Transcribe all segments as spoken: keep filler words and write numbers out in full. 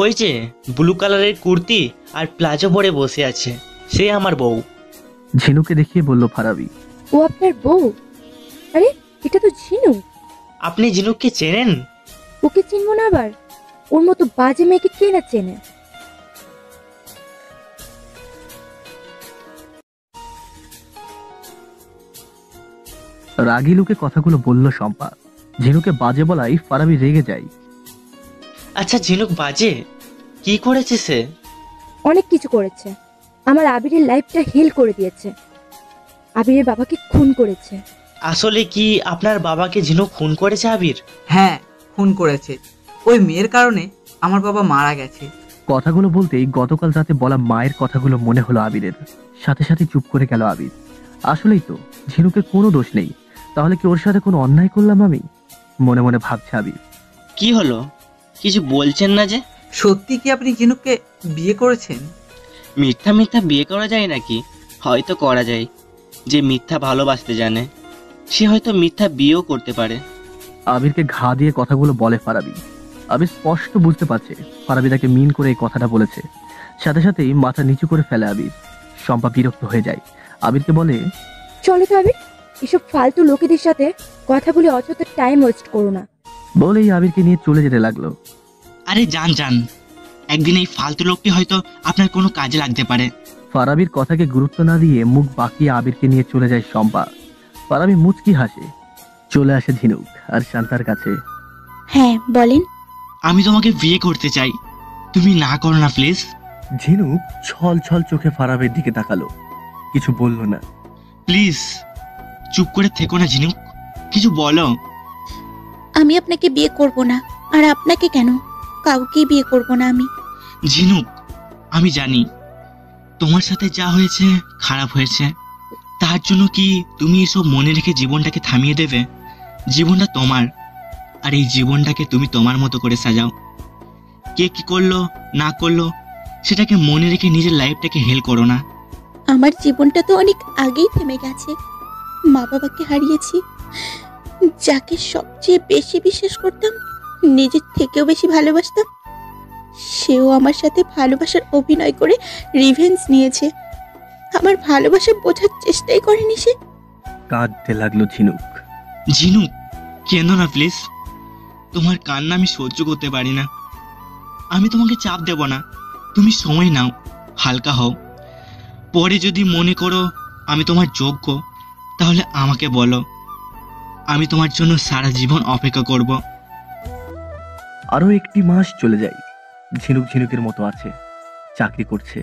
ওই যে ব্লু কালারের কুর্তি আর প্লাজো পরে বসে আছে, সে আমার বউ। ঝিনুকে দেখিয়ে বলল ফারাবি, ও আপনার বউ? আরে এটা তো ঝিনু। আপনি ঝিনুককে চেনেন? ওকে চিনবো না আবার, ওর মতো বাজে মেয়েকে কে না চেনে। রাগী লোকে কথাগুলো বলল শম্পা। ঝিনুকে বাজে বলাই ফারাবি রেগে যায়। আচ্ছা ঝিনুক বাজে কি করেছে? সে অনেক কিছু করেছে। আমার আবিরের লাইফটা হেল করে দিয়েছে, আবিরের বাবাকে খুন করেছে। আসলে কি আপনার বাবাকে ঝিনুক খুন করেছে আবির? হ্যাঁ খুন করেছে, ওই মেয়ের কারণে আমার বাবা মারা গেছে। কথাগুলো বলতেই গতকাল রাতে বলা মায়ের কথাগুলো মনে হলো আবিরের। সাথে সাথে চুপ করে গেল আবির। আসলেই তো ঝিনুকের কোনো দোষ নেই, তাহলে কি ওর সাথে কোনো অন্যায় করলাম আমি? মনে মনে ভাবছে আবির। কি হলো, কিছু বলছেন না যে? সত্যি কি আপনি ঝিনুককে বিয়ে করেছেন? মিথ্যা মিথ্যা বিয়ে করা যায় নাকি? হয়তো করা যায়। যে মিথ্যা ভালোবাসতে জানে সে হয়তো মিথ্যা বিয়েও করতে পারে। আবিরকে ঘা দিয়ে কথাগুলো বলে ফারাবি। আবির স্পষ্ট বুঝতে পারছে ফারাবি তাকে মিন করে এই কথাটা বলেছে। সাথে সাথেই মাথা নিচু করে ফেলে আবির। শম্পা বিরক্ত হয়ে যায়। আবিরকে বলে, চলো তো আবির, এসব ফালতু লোকেদের সাথে কথা বলে অযথা টাইম ওয়েস্ট করো না। বলেই আবিরকে নিয়ে চলে যেতে লাগলো। আরে জান জান, একদিন এই ফালতু লোকটি হয়তো আপনার কোনো কাজে লাগতে পারে। ফারাবির কথাকে গুরুত্ব না দিয়ে মুখ বাঁকিয়ে আবিরকে নিয়ে চলে যায় শম্পা। ফারাবি মুচকি হাসে। চলে আসে ঝিনুক আর শান্তার কাছে। হ্যাঁ বলেন। আমি তোমাকে বিয়ে করতে চাই, তুমি না করো না প্লিজ। ঝিনুক ছল ছল চোখে ফারাবির দিকে তাকালো, কিছু বললো না। প্লিজ চুপ করে থেকো না ঝিনুক, কিছু বলো। আমি আপনাকে বিয়ে করব না। আর আপনাকে কেন, কাউকে বিয়ে করব না আমি। ঝিনুক আমি জানি তোমার সাথে যা হয়েছে খারাপ হয়েছে, তার জন্য কি তুমি এসব মনে রেখে জীবনটাকে থামিয়ে দেবে? জীবনটা তোমার, আর এই জীবনটাকে তুমি তোমার মতো করে সাজাও। কে কি করলো না করলো সেটাকে মনে রেখে নিজের লাইফটাকে হেল করো না। আমার জীবনটা তো অনেক আগেই থেমে গেছে। মা বাবাকে হারিয়েছি, যাকে সবচেয়ে বেশি বিশ্বাস করতাম, নিজের থেকেও বেশি ভালোবাসতাম, সেও আমার সাথে ভালোবাসার অভিনয় করে রিভেঞ্জ নিয়েছে। আমার ভালোবাসা বোঝার চেষ্টাই করেনি সে। কাঁদতে লাগলো ঝিনুক। ঝিনুক কেন না প্লিজ, তোমার কান্না আমি সহ্য করতে পারি না। আমি তোমাকে চাপ দেব না, তুমি সময় নাও, হালকা হও। পরে যদি মনে করো আমি তোমার যোগ্য, তাহলে আমাকে বলো, আমি তোমার জন্য সারা জীবন অপেক্ষা করব। আরো একটি মাস চলে যায়। ঝিনুক ঝিনুকের মতো আছে, চাকরি করছে,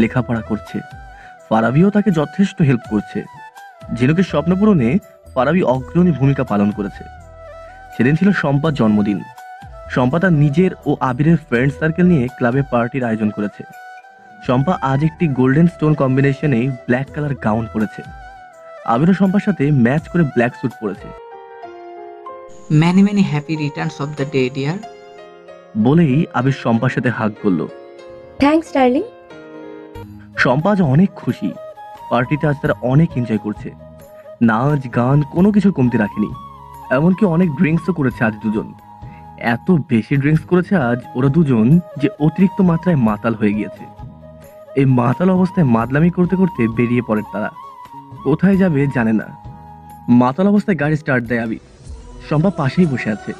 লেখাপড়া করছে। ফারাবিও তাকে যথেষ্ট হেল্প করছে। ঝিনুকের স্বপ্ন পূরণে ফারাবি অগ্রণী ভূমিকা পালন করেছে। সেদিন ছিল শম্পার জন্মদিন। শম্পা তার নিজের ও আবিরের ফ্রেন্ড সার্কেল নিয়ে ক্লাবে পার্টির আয়োজন করেছে। শম্পা আজ একটি গোল্ডেন স্টোন কম্বিনেশনে ব্ল্যাক কালার গাউন পরেছে। আবিরও শম্পার সাথে ম্যাচ করে ব্ল্যাক স্যুট পরেছে। many many happy returns of the day dear, বলেই আবির শম্পার সাথে হাগ করল। Thanks darling. শম্পা আজ অনেক খুশি। পার্টিতে আজ তারা অনেক এনজয় করছে। নাচ গান কোনো কিছু কমতি রাখেনি, এমনকি অনেক ড্রিঙ্কসও করেছে আজ দুজন। এত বেশি ড্রিঙ্কস করেছে আজ ওরা দুজন যে অতিরিক্ত মাত্রায় মাতাল হয়ে গিয়েছে। এই মাতাল অবস্থায় মাতলামি করতে করতে বেরিয়ে পড়ে তারা। কোথায় যাবে জানে না। মাতাল অবস্থায় গাড়ি স্টার্ট দেয় আবির। শম্পা পাশেই বসে আছে।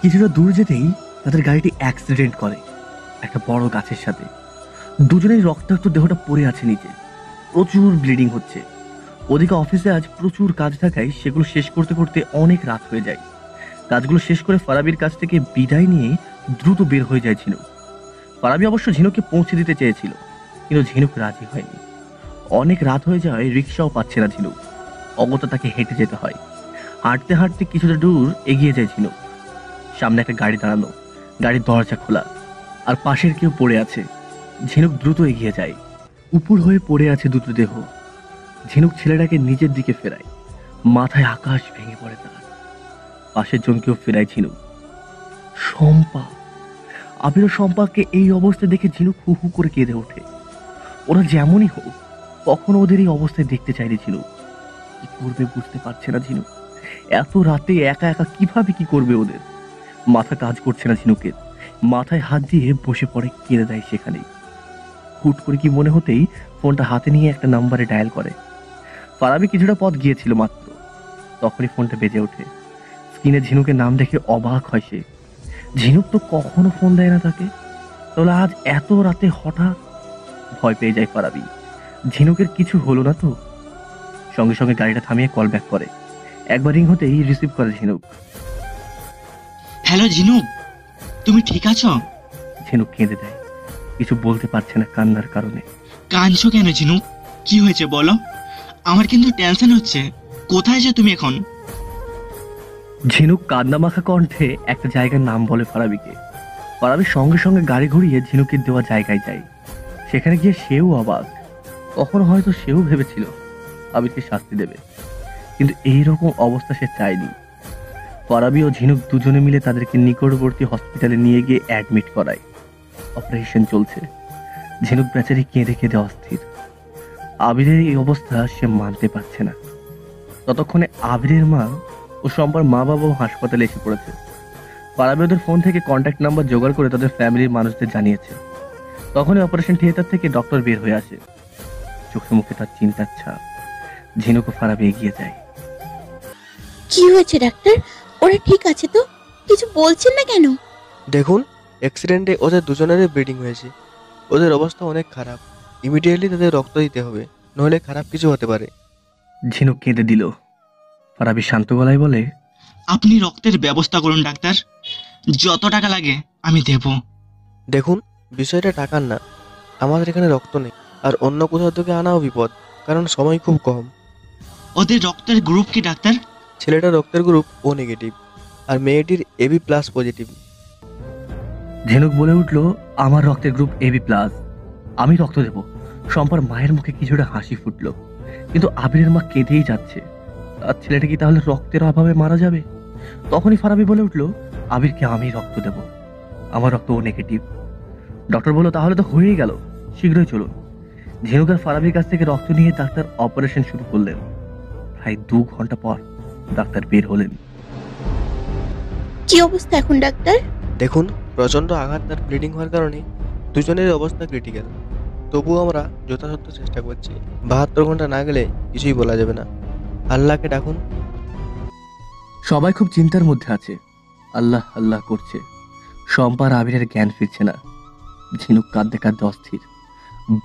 কিছুটা দূর যেতেই তাদের গাড়িটি অ্যাক্সিডেন্ট করে একটা বড় গাছের সাথে। দুজনেই রক্তাক্ত দেহটা পড়ে আছে নিচে, প্রচুর ব্লিডিং হচ্ছে। ওদিকে অফিসে আজ প্রচুর কাজ থাকায় সেগুলো শেষ করতে করতে অনেক রাত হয়ে যায়। কাজগুলো শেষ করে ফারাবির কাছ থেকে বিদায় নিয়ে দ্রুত বের হয়ে যায় ঝিনুক। ফারাবি অবশ্য ঝিনুককে পৌঁছে দিতে চেয়েছিল, কিন্তু ঝিনুক রাজি হয়নি। অনেক রাত হয়ে যায়, রিক্সাও পাচ্ছে না ঝিনুক। অগত্যা তাকে হেঁটে যেতে হয়। হাঁটতে হাঁটতে কিছুটা দূর এগিয়ে যায় ঝিনুক। সামনে একটা গাড়ি দাঁড়ানো, গাড়ির দরজা খোলা, আর পাশের কেউ পড়ে আছে। ঝিনুক দ্রুত এগিয়ে যায়। উপর হয়ে পড়ে আছে দুটো দেহ। ঝিনুক ছেলেটাকে নিজের দিকে ফেরায়, মাথায় আকাশ ভেঙে পড়ে তার। পাশের জনকেও ফেরায় ঝিনুক। শম্পা, আবির শম্পাকে এই অবস্থায় দেখে ঝিনুক হু হু করে কেঁদে ওঠে। ওরা যেমনই হোক কখনো ওদের এই অবস্থায় দেখতে চাইনি ঝিনুক। কি করবে বুঝতে পারছে না ঝিনুক। এত রাতে একা একা কিভাবে কি করবে ওদের? মাথা কাজ করছে না ঝিনুকের। माथाय हाथ दिए बसे पड़े केड़े देय सेखानेई। हुट करे कि मने होतेई फोनटा हाथे निये एकटा नाम्बारे डायल करे। फाराबी किछुटा पथ गियेछिलो मात्र तखोनी फोनटा बेजे ओठे। स्क्रिने झिनुकेर नाम देखे अबाक हय से। झिनुक तो कखनो फोन देय ना ताके, ताहले आज एत राते हठात् भय पेये जाय फाराबी। झिनुकेर किछु हलो ना तो? संगे संगे गाड़ीटा थामिये कल बैक करे। एकबार रिंग होतेई रिसीव करे झिनुक। हेलो झिनुक, तुम ठीक आछो? झिनुक केंदे देय, किछु बोलते पारछे ना कान्नार कारणे। कानछो केन झिनुक, कि हयेछे बोलो? आमार किन्तु टेंशन हच्छे, कोथाय जे तुमि एखन? झिनुक कान्ना माखा कण्ठे एकटा जायगार नाम बोले फाराबिके। फाराबि संगे संगे गाड़ी घुरिये झिनुकेर देওয়া जायगाয় যায়। সেখানে গিয়ে সেও অবাক। কখন হয়তো সেও ভেবেছিল আবিরকে শাস্তি দেবে, কিন্তু এই রকম অবস্থা সে চাইনি। फाराबी और झिनुक दुजोने मिले तादेरके निकटवर्ती हस्पिटाले निये गिये एडमिट कराय। अपारेशन चलछे। झिनुक बेचारी केंदे केंदे अस्थिर। आबिरेर एई अवस्था से मानते पारछे ना। ततक्षणे आबिरेर मा ओ सम्पार मा बाबाओ हासपाताले एसे पड़ेछे। फाराबी ओदेर फोन थेके कन्टैक्ट नाम्बार जोगाड़ करे तादेर फैमिलिर मानुषदेर जानियेछे। तखोनी अपारेशन थियेटार थेके डक्टर बेर हये आसे। चोखे मुखे तार चिंतार छाप। झिनुक और फाराबी एगिये जाय। कि हयेछे डाक्टर? ওরা ঠিক আছে তো? কিছু বলছেন না কেন? দেখুন, অ্যাক্সিডেন্টে ওদের দুজনেরই ব্লিডিং হয়েছে। ওদের অবস্থা অনেক খারাপ। ইমিডিয়েটলি তাদের রক্ত দিতে হবে, নইলে খারাপ কিছু হতে পারে। ঝিনুক কেঁদে দিল। ফারাবি শান্ত গলায় বলে, আপনি রক্তের ব্যবস্থা করুন ডাক্তার, যত টাকা লাগে আমি দেব। দেখুন, বিষয়টা টাকার না, আমাদের এখানে রক্ত নেই, আর অন্য কোথাও থেকে আনাও বিপদ, কারণ সময় খুব কম। ওদের রক্তের গ্রুপ কি ডাক্তার? ছেলেটার রক্তের গ্রুপ ও নেগেটিভ আর মেয়েটির এবি প্লাস পজিটিভ। ঝিনুক বলে উঠল, আমার রক্তের গ্রুপ এবি প্লাস, আমি রক্ত দেব। সম্পার মায়ের মুখে কিছুটা হাসি ফুটল, কিন্তু আবিরের মা কেঁদেই যাচ্ছে। আর ছেলেটা কি তাহলে রক্তের অভাবে মারা যাবে? তখনই ফারাবি বলে উঠল, আবিরকে আমি রক্ত দেব, আমার রক্ত ও নেগেটিভ। ডক্টর বলল, তাহলে তো হয়েই গেল, শীঘ্রই চলুন। ঝিনুক আর ফারাবির কাছ থেকে রক্ত নিয়ে ডাক্তার অপারেশন শুরু করলেন। প্রায় দু ঘন্টা পর ডাক্তার বের হলেন। কি অবস্থা এখন ডাক্তার? দেখুন, প্রচন্ড আঘাত আর ব্লিডিং হওয়ার কারণে দুজনের অবস্থা ক্রিটিক্যাল। তবু আমরা যথাযথ চেষ্টা করছি। বাহাত্তর ঘন্টা না গেলে কিছুই বলা যাবে না। আল্লাহকে ডাকুন। সবাই খুব চিন্তার মধ্যে আছে, আল্লাহ আল্লাহ করছে। সম্পার আবিরের জ্ঞান ফিরছে না। ঝিনুক কাঁদতে কাঁদতে অস্থির।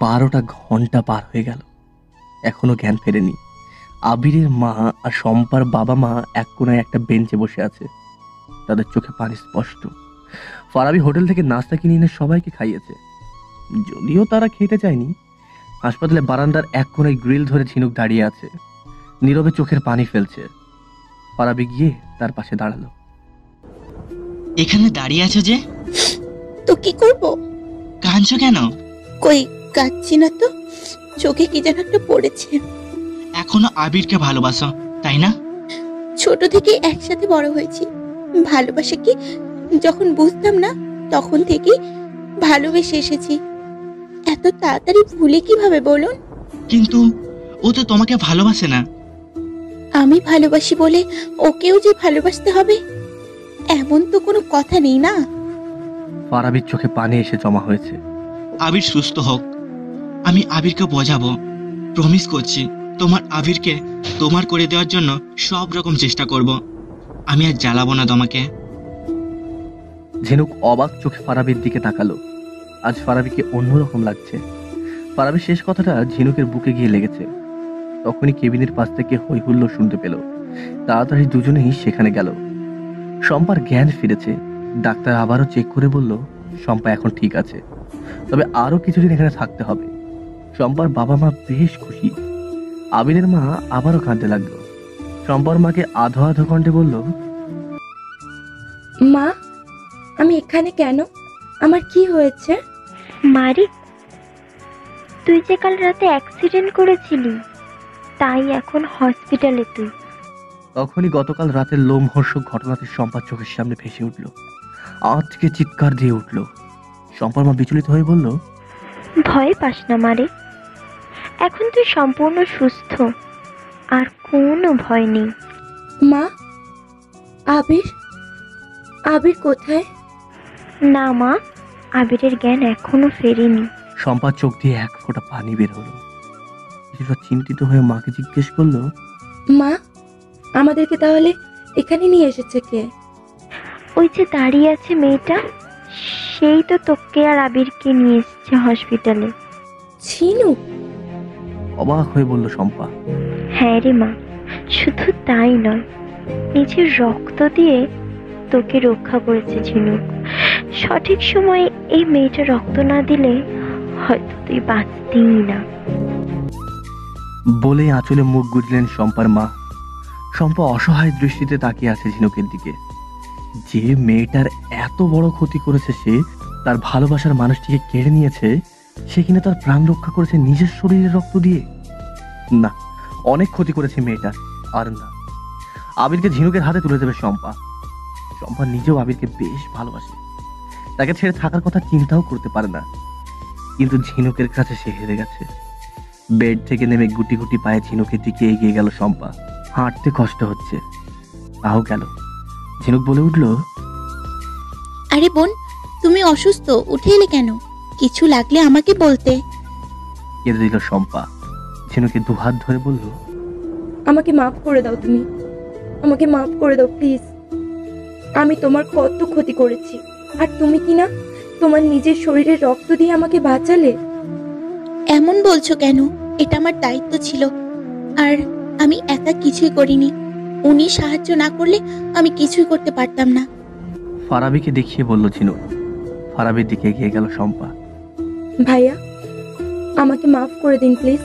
বারোটা ঘন্টা পার হয়ে গেল, এখনো জ্ঞান ফেরেনি। আবিরের মা আর সম্পার বাবা মা এক কোনায় একটা বেঞ্চে বসে আছে। তাদের চোখে পানি স্পষ্ট। ফারাবি হোটেল থেকে নাস্তা কিনে এনে সবাইকে খাইয়েছে, যদিও তারা খেতে চায়নি। হাসপাতালে বারান্দার এক কোনায় গ্রিল ধরে ঝিনুক দাঁড়িয়ে আছে, নীরবে চোখের পানি ফেলছে। ফারাবি গিয়ে তার পাশে দাঁড়ালো। এখানে দাঁড়িয়ে আছো যে? তো কি করব? কাঁদছো কেন? কই কাঁদছি না তো, চোখে কি যেন একটা পড়েছে। এখনো আবিরকে ভালোবাসো, তাই না? ছোট থেকে একসাথে বড় হয়েছি। ভালোবাসা কি যখন বুঝতাম না তখন থেকে ভালোবেসে এসেছি। এত তাড়াতাড়ি ভুলে কিভাবে বলুন? কিন্তু ও তো তোমাকে ভালোবাসে না। আমি ভালোবাসি বলে ওকেও যে ভালোবাসতে হবে এমন তো কোনো কথা নেই না। ফারাবির চোখে পানি এসে জমা হয়েছে। আবির সুস্থ হোক, আমি আবিরকে বোঝাবো, প্রমিস করছি। তোমার আবিরকে তোমার করে দেওয়ার জন্য সব রকম চেষ্টা করব। আমি আর জ্বালাবো না তোমাকে। ঝিনুক অবাক চোখে ফারাবির দিকে তাকালো। আজ ফারাবিকে অন্যরকম লাগছে। ফারাবির শেষ কথাটা ঝিনুকের বুকে গিয়ে লেগেছে। তখনই কেবিনের পাশ থেকে হই হুল্লোড় শুনতে পেল। তাড়াতাড়ি দুজনেই সেখানে গেল। সম্পার জ্ঞান ফিরেছে। ডাক্তার আবারও চেক করে বলল, সম্পা এখন ঠিক আছে, তবে আরও কিছুদিন এখানে থাকতে হবে। সম্পার বাবা মা বেশ খুশি। আবিরের মা আবারও কাঁদতে লাগলো। সম্পার মাকে আধো আধো কণ্ঠে বলল, মা, আমি এখানে কেন? আমার কি হয়েছে? মারি, তুই যে কাল রাতে অ্যাক্সিডেন্ট করেছিলি, তাই এখন হসপিটালে তুই। তখনই গতকাল রাতের লোমহর্ষক ঘটনাটি সম্পার চোখের সামনে ভেসে উঠল। আজকে চিৎকার দিয়ে উঠল। সম্পার মা বিচলিত হয়ে বলল, ভয় পাস না মারি, এখন তুই সম্পূর্ণ সুস্থ, আর কোনো ভয় নেই। মা, আবির? আবির কোথায়? না মা, আবিরের জ্ঞান এখনো ফেরেনি। শম্পার চোখ দিয়ে এক ফোঁটা পানি বের হলো। কিছুটা চিন্তিত হয়ে মাকে জিজ্ঞেস করলো, মা আমাদেরকে তাহলে এখানে নিয়ে এসেছে কে? ওই যে দাঁড়িয়ে আছে মেয়েটা, সেই তো তোকে আর আবিরকে নিয়ে এসেছে হসপিটালে। চিনু? অবাক হয়ে বলল শম্পা। হ্যাঁ রে মা, শুধু তাই নয়, নিজের রক্ত দিয়ে তোকে রক্ষা করেছে ঝিনুক। সঠিক সময়ে এই মেয়েটা রক্ত না দিলে হয়তো তুই বাঁচতিই না। বলে আঁচলে মুখ গুজলেন শম্পার মা। শম্পা অসহায় দৃষ্টিতে তাকিয়ে আছে ঝিনুকের দিকে। যে মেয়েটার এত বড় ক্ষতি করেছে সে, তার ভালোবাসার মানুষটিকে কেড়ে নিয়েছে, সে কিনা তার প্রাণ রক্ষা করেছে নিজের শরীরের রক্ত দিয়ে। না, অনেক ক্ষতি করেছে মেয়েটা, আর না। আবিরকে ঝিনুকের হাতে তুলে দেবে শম্পা। শম্পা নিজেও আবিরকে বেশ ভালোবাসে, তাকে ছেড়ে থাকার কথা চিন্তাও করতে পারে না। কিন্তু ঝিনুকের কাছে সে হেরে গেছে। বেড থেকে নেমে গুটি গুটি পায়ে ঝিনুকের দিকে এগিয়ে গেল শম্পা। হাঁটতে কষ্ট হচ্ছে, তাও গেল। ঝিনুক বলে উঠল, আরে বোন, তুমি অসুস্থ, উঠে এলে কেন? কিছু লাগলে আমাকে বলতে। কেঁদে দিল শম্পা। ঝিনুকে দু হাত ধরে বলল, আমাকে মাফ করে দাও তুমি, আমাকে মাফ করে দাও প্লিজ। আমি তোমার কত ক্ষতি করেছি, আর তুমি কিনা তোমার নিজের শরীরের রক্ত দিয়ে আমাকে বাঁচালে। এমন বলছো কেন? এটা আমার দায়িত্ব ছিল, আর আমি একা কিছুই করিনি। উনি সাহায্য না করলে আমি কিছুই করতে পারতাম না। ফারাবিকে দেখিয়ে বলল ঝিনুক। ফারাবির দিকে এগিয়ে গেল শম্পা। ভাইয়া, আমাকে মাফ করে দিন প্লিজ।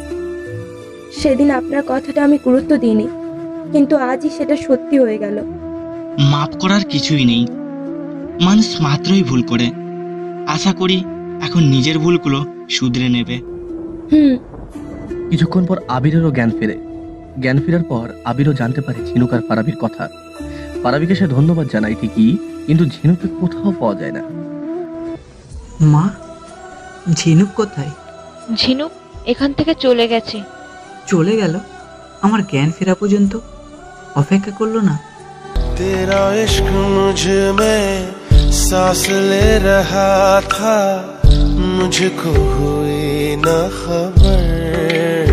সেদিন আপনার কথাটা আমি গুরুত্ব দিইনি, কিন্তু আজই সেটা সত্যি হয়ে গেল। মাফ করার কিছুই নেই, মানুষ মাত্রই ভুল করে। আশা করি এখন নিজের ভুলগুলো শুধরে নেবে। হুম। কিছুক্ষণ পর আবিরেরও জ্ঞান ফেরে। জ্ঞান ফেরার পর আবিরও জানতে পারে ঝিনুক আর ফারাবির কথা। ফারাবিকে সে ধন্যবাদ জানায় ঠিকই, কিন্তু ঝিনুককে কোথাও পাওয়া যায় না। মা, ঝিনুক কোথায়? ঝিনুক এখান থেকে চলে গেছে। চলে গেল? আমার জ্ঞান ফেরা পর্যন্ত অপেক্ষা করলো না? तेरा इश्क मुझ में सांस ले रहा था, मुझको हुई ना खबर।